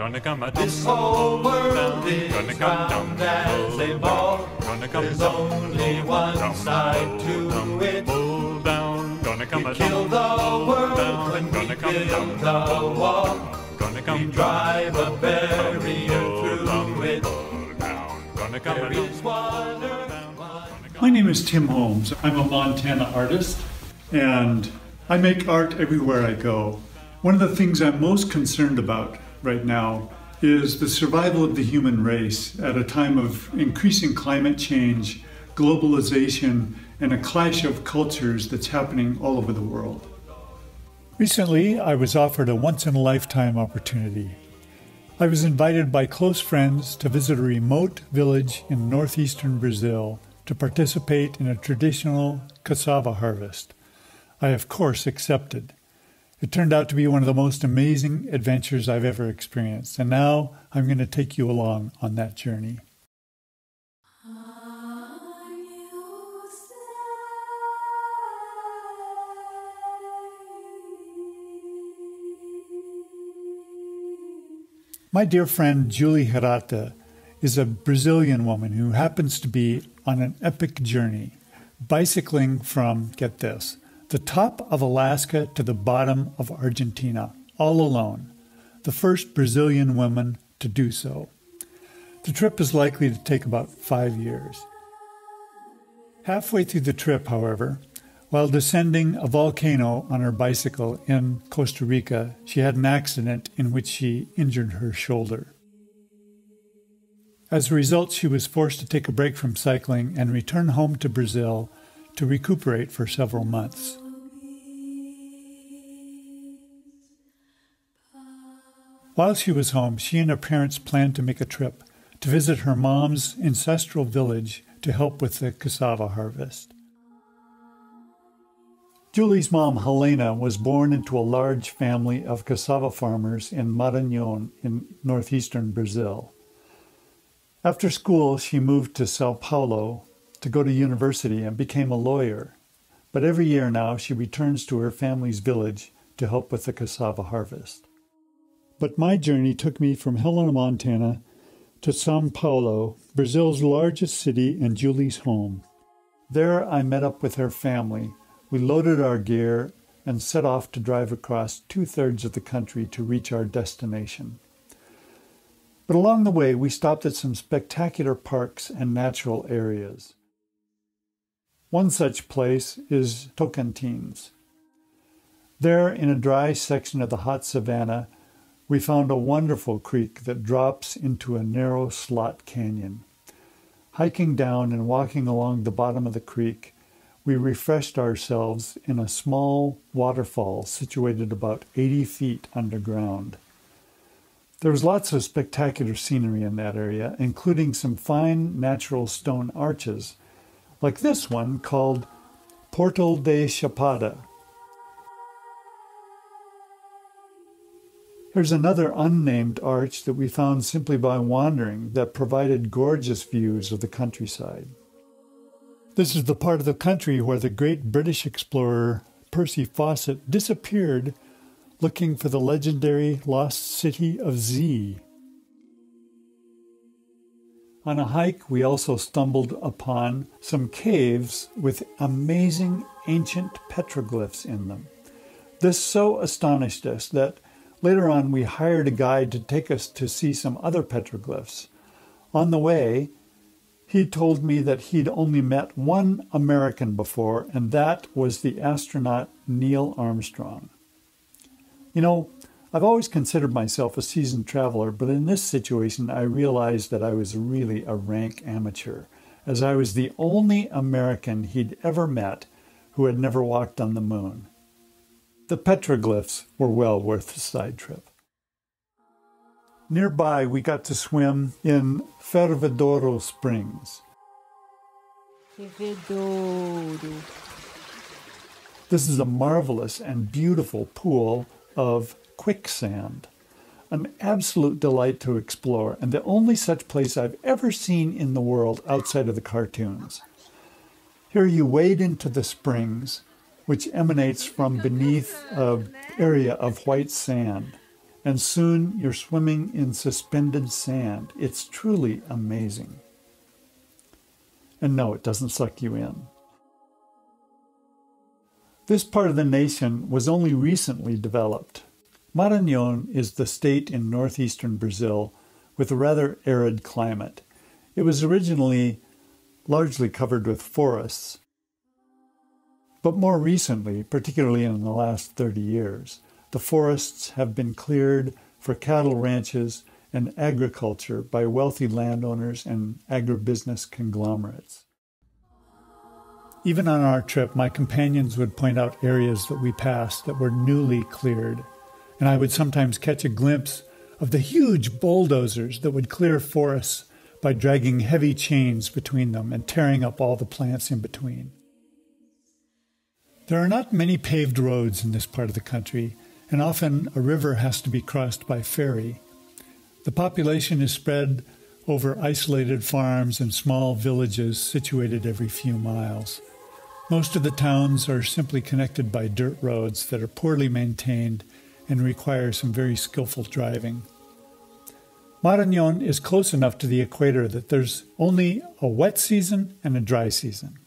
Gonna come a this whole world is gonna come round as a ball. Gonna come there's only one side to it. Pull down, gonna come we kill the world when we build the wall. Gonna come we drive a barrier through it. There is water. My name is Tim Holmes. I'm a Montana artist, and I make art everywhere I go. One of the things I'm most concerned about right now is the survival of the human race at a time of increasing climate change, globalization, and a clash of cultures that's happening all over the world. Recently, I was offered a once-in-a-lifetime opportunity. I was invited by close friends to visit a remote village in northeastern Brazil to participate in a traditional cassava harvest. I, of course, accepted. It turned out to be one of the most amazing adventures I've ever experienced, and now I'm going to take you along on that journey. My dear friend Julie Herata is a Brazilian woman who happens to be on an epic journey, bicycling from, get this, the top of Alaska to the bottom of Argentina, all alone, the first Brazilian woman to do so. The trip is likely to take about 5 years. Halfway through the trip, however, while descending a volcano on her bicycle in Costa Rica, she had an accident in which she injured her shoulder. As a result, she was forced to take a break from cycling and return home to Brazil to recuperate for several months. While she was home, she and her parents planned to make a trip to visit her mom's ancestral village to help with the cassava harvest. Julie's mom, Helena, was born into a large family of cassava farmers in Maranhão in northeastern Brazil. After school, she moved to São Paulo to go to university and became a lawyer. But every year now, she returns to her family's village to help with the cassava harvest. But my journey took me from Helena, Montana to São Paulo, Brazil's largest city and Julie's home. There, I met up with her family. We loaded our gear and set off to drive across two-thirds of the country to reach our destination. But along the way, we stopped at some spectacular parks and natural areas. One such place is Tocantins. There, in a dry section of the hot savanna, we found a wonderful creek that drops into a narrow slot canyon. Hiking down and walking along the bottom of the creek, we refreshed ourselves in a small waterfall situated about 80 feet underground. There was lots of spectacular scenery in that area, including some fine natural stone arches, like this one called Portal de Chapada. Here's another unnamed arch that we found simply by wandering that provided gorgeous views of the countryside. This is the part of the country where the great British explorer Percy Fawcett disappeared looking for the legendary lost city of Z. On a hike, we also stumbled upon some caves with amazing ancient petroglyphs in them. This so astonished us that later on we hired a guide to take us to see some other petroglyphs. On the way, he told me that he'd only met one American before, and that was the astronaut Neil Armstrong. You know, I've always considered myself a seasoned traveler, but in this situation, I realized that I was really a rank amateur, as I was the only American he'd ever met who had never walked on the moon. The petroglyphs were well worth the side trip. Nearby, we got to swim in Fervedouro Springs. Fervedouro. This is a marvelous and beautiful pool of quicksand, an absolute delight to explore, and the only such place I've ever seen in the world outside of the cartoons. Here you wade into the springs, which emanates from beneath an area of white sand. and soon you're swimming in suspended sand. It's truly amazing. And no, it doesn't suck you in. This part of the nation was only recently developed. Maranhão is the state in northeastern Brazil with a rather arid climate. It was originally largely covered with forests, but more recently, particularly in the last 30 years, the forests have been cleared for cattle ranches and agriculture by wealthy landowners and agribusiness conglomerates. Even on our trip, my companions would point out areas that we passed that were newly cleared, and I would sometimes catch a glimpse of the huge bulldozers that would clear forests by dragging heavy chains between them and tearing up all the plants in between. There are not many paved roads in this part of the country, and often a river has to be crossed by ferry. The population is spread over isolated farms and small villages situated every few miles. Most of the towns are simply connected by dirt roads that are poorly maintained and require some very skillful driving. Maranhão is close enough to the equator that there's only a wet season and a dry season.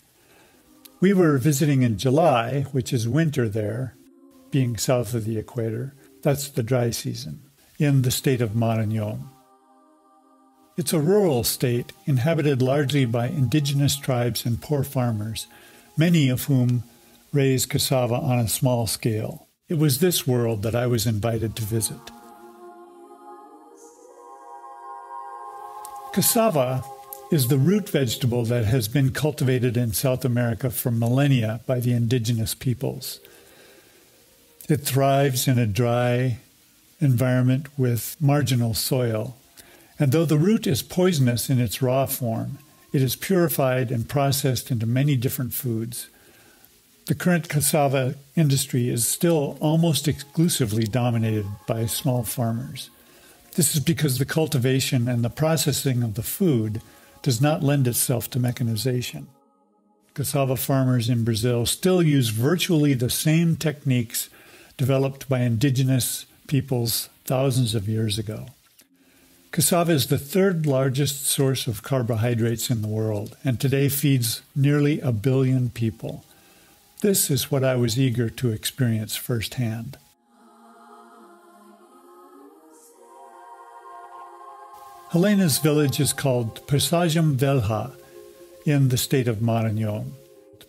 We were visiting in July, which is winter there, being south of the equator. That's the dry season in the state of Maranhão. It's a rural state inhabited largely by indigenous tribes and poor farmers, many of whom raise cassava on a small scale. It was this world that I was invited to visit. Cassava is the root vegetable that has been cultivated in South America for millennia by the indigenous peoples. It thrives in a dry environment with marginal soil, and though the root is poisonous in its raw form, it is purified and processed into many different foods. The current cassava industry is still almost exclusively dominated by small farmers. This is because the cultivation and the processing of the food does not lend itself to mechanization. Cassava farmers in Brazil still use virtually the same techniques developed by indigenous peoples thousands of years ago. Cassava is the third largest source of carbohydrates in the world, and today feeds nearly 1 billion people. This is what I was eager to experience firsthand. Helena's village is called Passagem Velha in the state of Maranhão.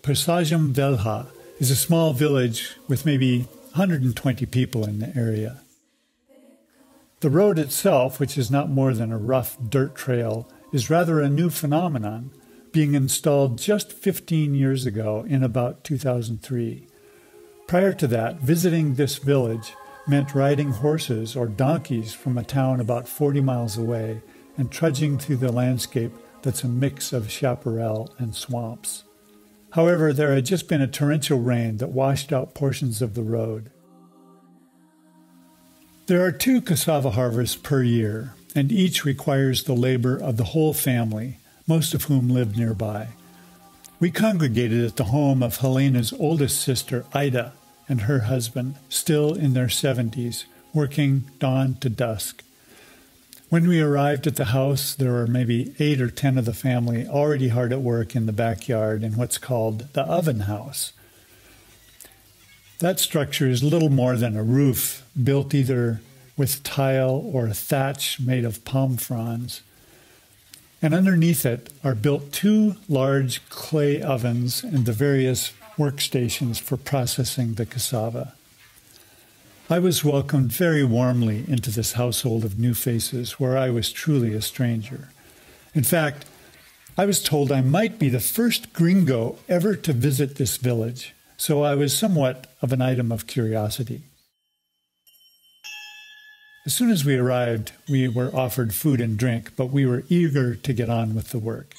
Passagem Velha is a small village with maybe 120 people in the area. The road itself, which is not more than a rough dirt trail, is rather a new phenomenon, being installed just 15 years ago in about 2003. Prior to that, visiting this village meant riding horses or donkeys from a town about 40 miles away and trudging through the landscape that's a mix of chaparral and swamps. However, there had just been a torrential rain that washed out portions of the road. There are 2 cassava harvests per year, and each requires the labor of the whole family, most of whom live nearby. We congregated at the home of Helena's oldest sister, Ida, and her husband, still in their 70s, working dawn to dusk. When we arrived at the house, there were maybe 8 or 10 of the family already hard at work in the backyard in what's called the oven house. That structure is little more than a roof built either with tile or thatch made of palm fronds. And underneath it are built 2 large clay ovens and the various workstations for processing the cassava. I was welcomed very warmly into this household of new faces where I was truly a stranger. In fact, I was told I might be the first gringo ever to visit this village, so I was somewhat of an item of curiosity. As soon as we arrived, we were offered food and drink, but we were eager to get on with the work.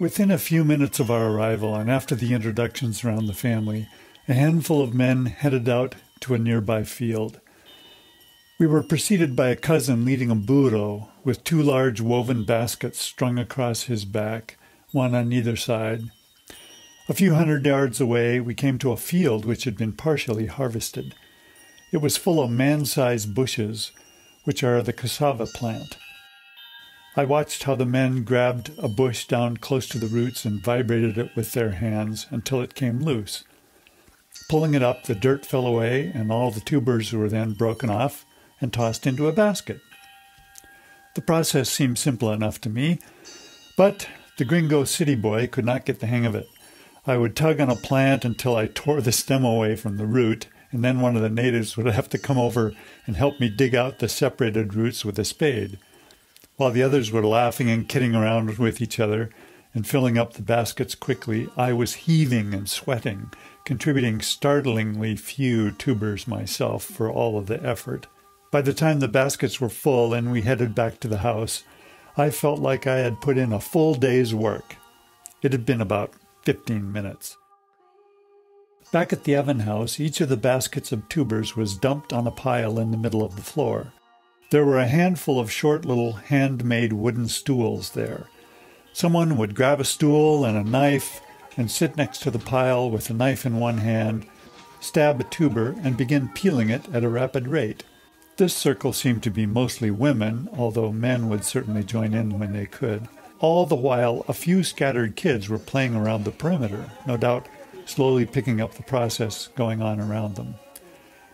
Within a few minutes of our arrival, and after the introductions around the family, a handful of men headed out to a nearby field. We were preceded by a cousin leading a burro with 2 large woven baskets strung across his back, one on either side. A few hundred yards away, we came to a field which had been partially harvested. It was full of man-sized bushes, which are the cassava plant. I watched how the men grabbed a bush down close to the roots and vibrated it with their hands until it came loose. Pulling it up, the dirt fell away, and all the tubers were then broken off and tossed into a basket. The process seemed simple enough to me, but the gringo city boy could not get the hang of it. I would tug on a plant until I tore the stem away from the root, and then one of the natives would have to come over and help me dig out the separated roots with a spade, while the others were laughing and kidding around with each other and filling up the baskets quickly. I was heaving and sweating, contributing startlingly few tubers myself for all of the effort. By the time the baskets were full and we headed back to the house, I felt like I had put in a full day's work. It had been about 15 minutes. Back at the oven house, each of the baskets of tubers was dumped on a pile in the middle of the floor. There were a handful of short little handmade wooden stools there. Someone would grab a stool and a knife and sit next to the pile with a knife in one hand, stab a tuber, and begin peeling it at a rapid rate. This circle seemed to be mostly women, although men would certainly join in when they could. All the while, a few scattered kids were playing around the perimeter, no doubt slowly picking up the process going on around them.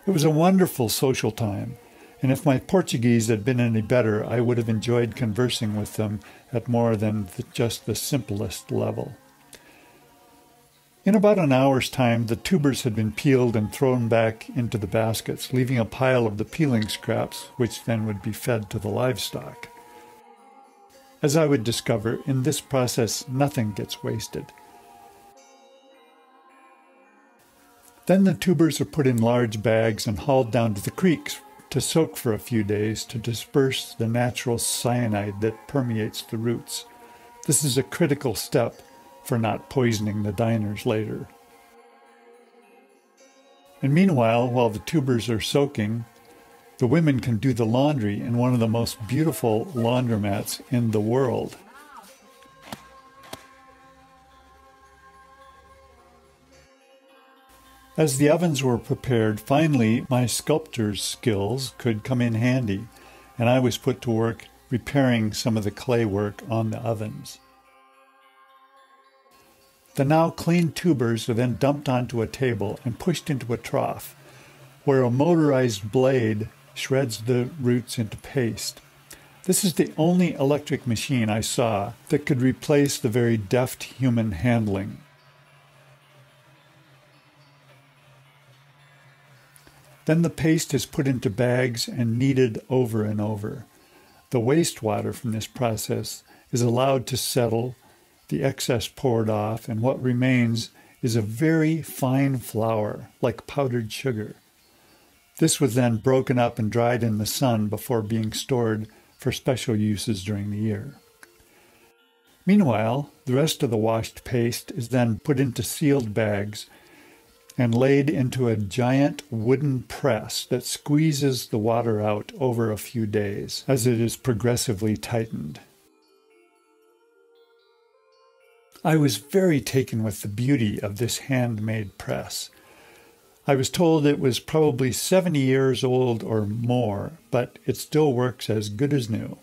It was a wonderful social time, and if my Portuguese had been any better, I would have enjoyed conversing with them at more than just the simplest level. In about an hour's time, the tubers had been peeled and thrown back into the baskets, leaving a pile of the peeling scraps, which then would be fed to the livestock. As I would discover, in this process, nothing gets wasted. Then the tubers are put in large bags and hauled down to the creeks to soak for a few days to disperse the natural cyanide that permeates the roots. This is a critical step for not poisoning the diners later. And meanwhile, while the tubers are soaking, the women can do the laundry in one of the most beautiful laundromats in the world. As the ovens were prepared, finally my sculptor's skills could come in handy, and I was put to work repairing some of the clay work on the ovens. The now clean tubers are then dumped onto a table and pushed into a trough, where a motorized blade shreds the roots into paste. This is the only electric machine I saw that could replace the very deft human handling. Then the paste is put into bags and kneaded over and over. The wastewater from this process is allowed to settle, the excess poured off, and what remains is a very fine flour, like powdered sugar. This was then broken up and dried in the sun before being stored for special uses during the year. Meanwhile, the rest of the washed paste is then put into sealed bags and laid into a giant wooden press that squeezes the water out over a few days as it is progressively tightened. I was very taken with the beauty of this handmade press. I was told it was probably 70 years old or more, but it still works as good as new.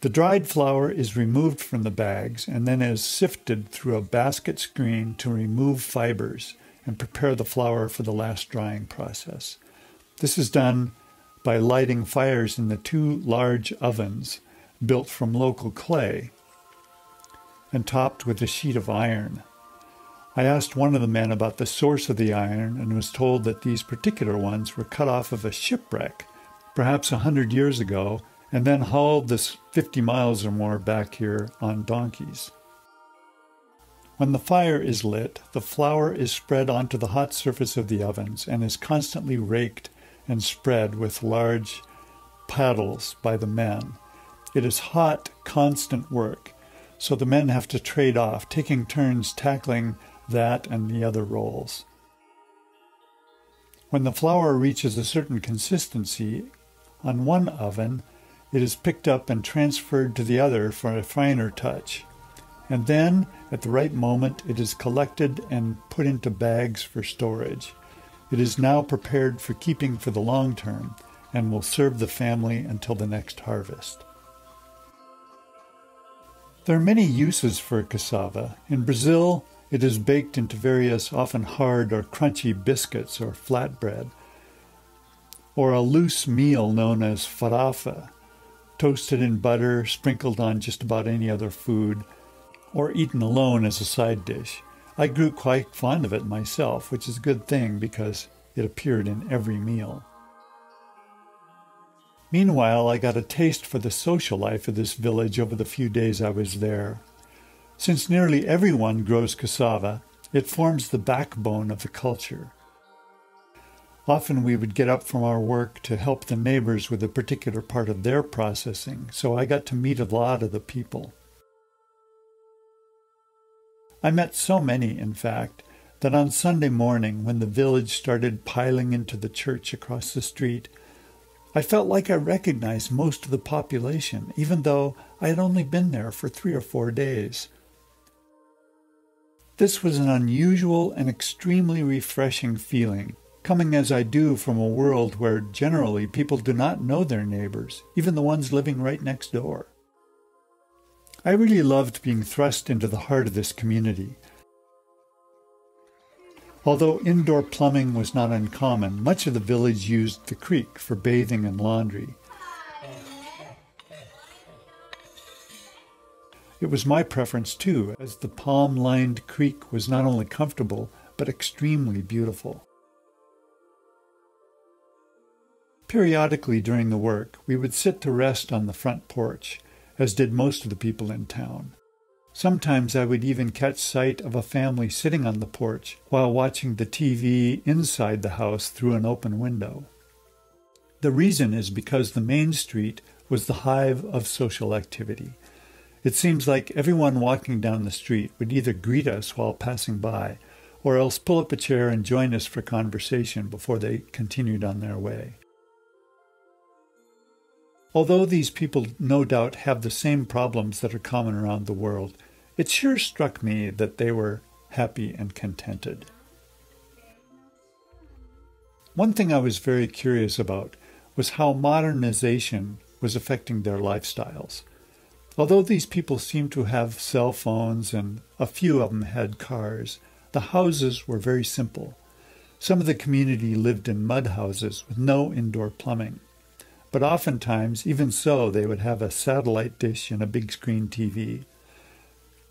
The dried flour is removed from the bags and then is sifted through a basket screen to remove fibers and prepare the flour for the last drying process. This is done by lighting fires in the two large ovens built from local clay and topped with a sheet of iron. I asked one of the men about the source of the iron and was told that these particular ones were cut off of a shipwreck, perhaps 100 years ago, and then hauled this 50 miles or more back here on donkeys. When the fire is lit, the flour is spread onto the hot surface of the ovens and is constantly raked and spread with large paddles by the men. It is hot, constant work, so the men have to trade off, taking turns tackling that and the other rolls. When the flour reaches a certain consistency on one oven, it is picked up and transferred to the other for a finer touch, and then, at the right moment, it is collected and put into bags for storage. It is now prepared for keeping for the long term, and will serve the family until the next harvest. There are many uses for cassava. In Brazil, it is baked into various often hard or crunchy biscuits or flatbread, or a loose meal known as farofa, toasted in butter, sprinkled on just about any other food, or eaten alone as a side dish. I grew quite fond of it myself, which is a good thing because it appeared in every meal. Meanwhile, I got a taste for the social life of this village over the few days I was there. Since nearly everyone grows cassava, it forms the backbone of the culture. Often we would get up from our work to help the neighbors with a particular part of their processing, so I got to meet a lot of the people. I met so many, in fact, that on Sunday morning, when the village started piling into the church across the street, I felt like I recognized most of the population, even though I had only been there for 3 or 4 days. This was an unusual and extremely refreshing feeling, coming as I do from a world where generally people do not know their neighbors, even the ones living right next door. I really loved being thrust into the heart of this community. Although indoor plumbing was not uncommon, much of the village used the creek for bathing and laundry. It was my preference too, as the palm-lined creek was not only comfortable, but extremely beautiful. Periodically during the work, we would sit to rest on the front porch, as did most of the people in town. Sometimes I would even catch sight of a family sitting on the porch while watching the TV inside the house through an open window. The reason is because the main street was the hive of social activity. It seems like everyone walking down the street would either greet us while passing by, or else pull up a chair and join us for conversation before they continued on their way. Although these people no doubt have the same problems that are common around the world, it sure struck me that they were happy and contented. One thing I was very curious about was how modernization was affecting their lifestyles. Although these people seemed to have cell phones and a few of them had cars, the houses were very simple. Some of the community lived in mud houses with no indoor plumbing. But oftentimes, even so, they would have a satellite dish and a big screen TV.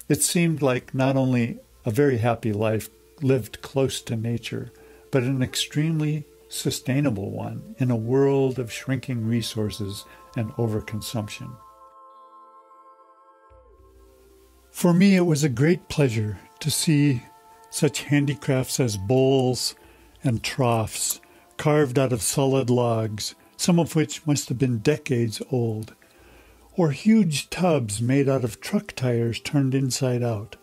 It seemed like not only a very happy life lived close to nature, but an extremely sustainable one in a world of shrinking resources and overconsumption. For me, it was a great pleasure to see such handicrafts as bowls and troughs carved out of solid logs, some of which must have been decades old, or huge tubs made out of truck tires turned inside out,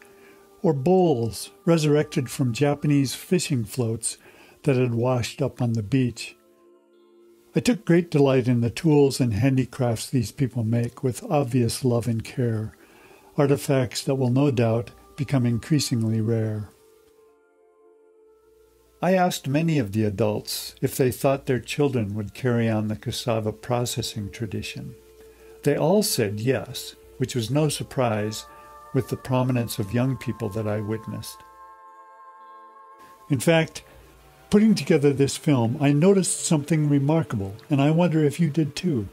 or bowls resurrected from Japanese fishing floats that had washed up on the beach. I took great delight in the tools and handicrafts these people make with obvious love and care, artifacts that will no doubt become increasingly rare. I asked many of the adults if they thought their children would carry on the cassava processing tradition. They all said yes, which was no surprise with the prominence of young people that I witnessed. In fact, putting together this film, I noticed something remarkable, and I wonder if you did too.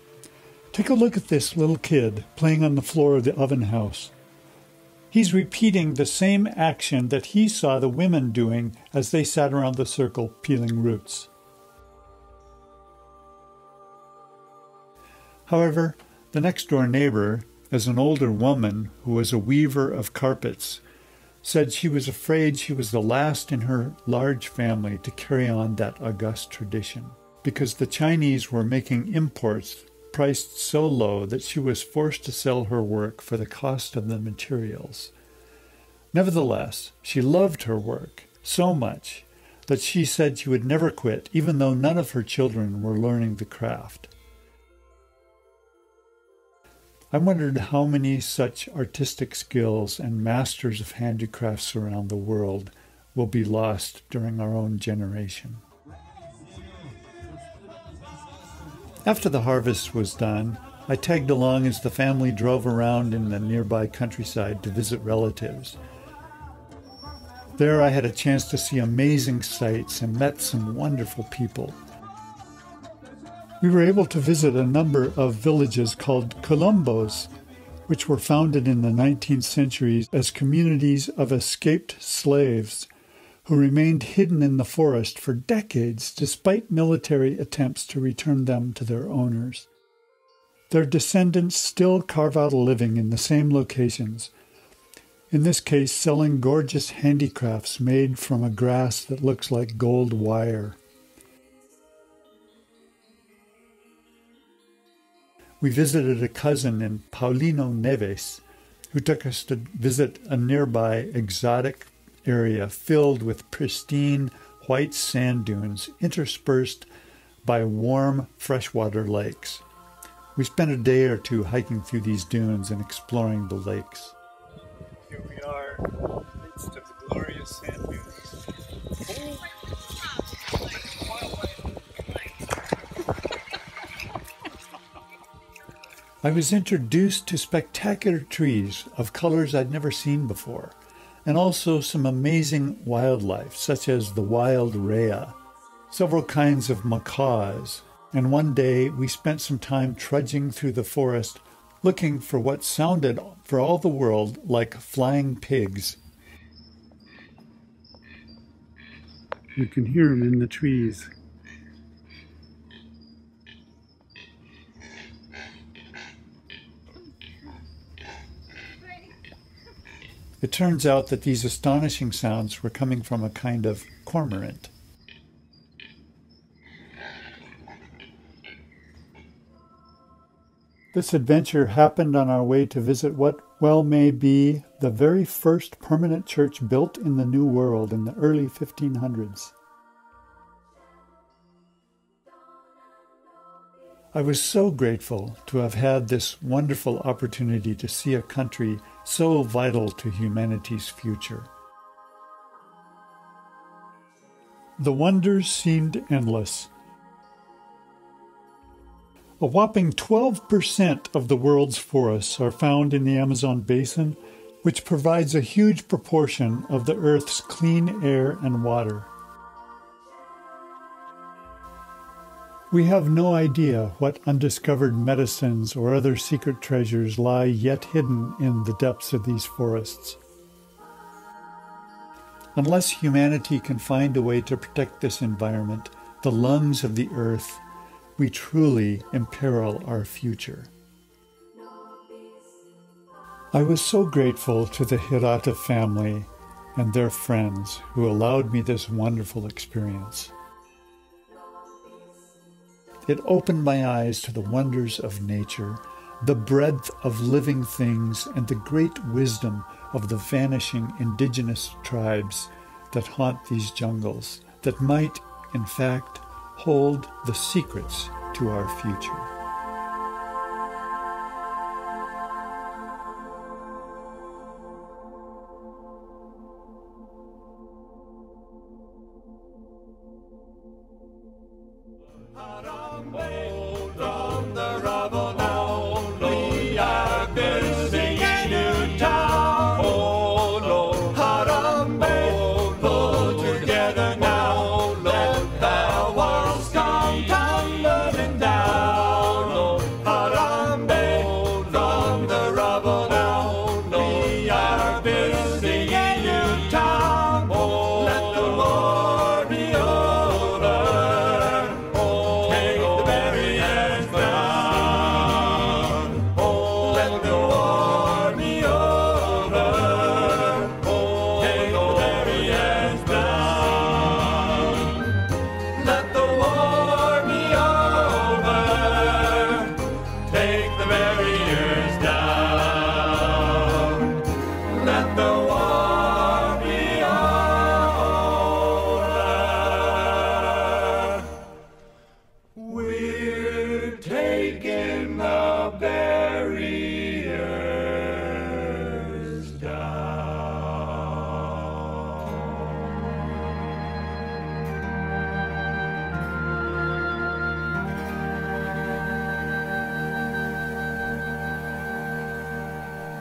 Take a look at this little kid playing on the floor of the oven house. He's repeating the same action that he saw the women doing as they sat around the circle peeling roots. However, the next-door neighbor, as an older woman who was a weaver of carpets, said she was afraid she was the last in her large family to carry on that august tradition, because the Chinese were making imports priced so low that she was forced to sell her work for the cost of the materials. Nevertheless, she loved her work so much that she said she would never quit, even though none of her children were learning the craft. I wondered how many such artistic skills and masters of handicrafts around the world will be lost during our own generation. After the harvest was done, I tagged along as the family drove around in the nearby countryside to visit relatives. There I had a chance to see amazing sights and met some wonderful people. We were able to visit a number of villages called Columbos, which were founded in the 19th century as communities of escaped slaves who remained hidden in the forest for decades despite military attempts to return them to their owners. Their descendants still carve out a living in the same locations, in this case selling gorgeous handicrafts made from a grass that looks like gold wire. We visited a cousin in Paulino Neves, who took us to visit a nearby exotic area filled with pristine white sand dunes interspersed by warm freshwater lakes. We spent a day or two hiking through these dunes and exploring the lakes. Here we are in the midst of the glorious sand dunes. I was introduced to spectacular trees of colors I'd never seen before, and also some amazing wildlife, such as the wild rhea, several kinds of macaws, and one day we spent some time trudging through the forest looking for what sounded, for all the world, like flying pigs. You can hear them in the trees. It turns out that these astonishing sounds were coming from a kind of cormorant. This adventure happened on our way to visit what well may be the very first permanent church built in the New World in the early 1500s. I was so grateful to have had this wonderful opportunity to see a country so vital to humanity's future. The wonders seemed endless. A whopping 12% of the world's forests are found in the Amazon basin, which provides a huge proportion of the Earth's clean air and water. We have no idea what undiscovered medicines or other secret treasures lie yet hidden in the depths of these forests. Unless humanity can find a way to protect this environment, the lungs of the earth, we truly imperil our future. I was so grateful to the Herata family and their friends who allowed me this wonderful experience. It opened my eyes to the wonders of nature, the breadth of living things, and the great wisdom of the vanishing indigenous tribes that haunt these jungles, that might, in fact, hold the secrets to our future.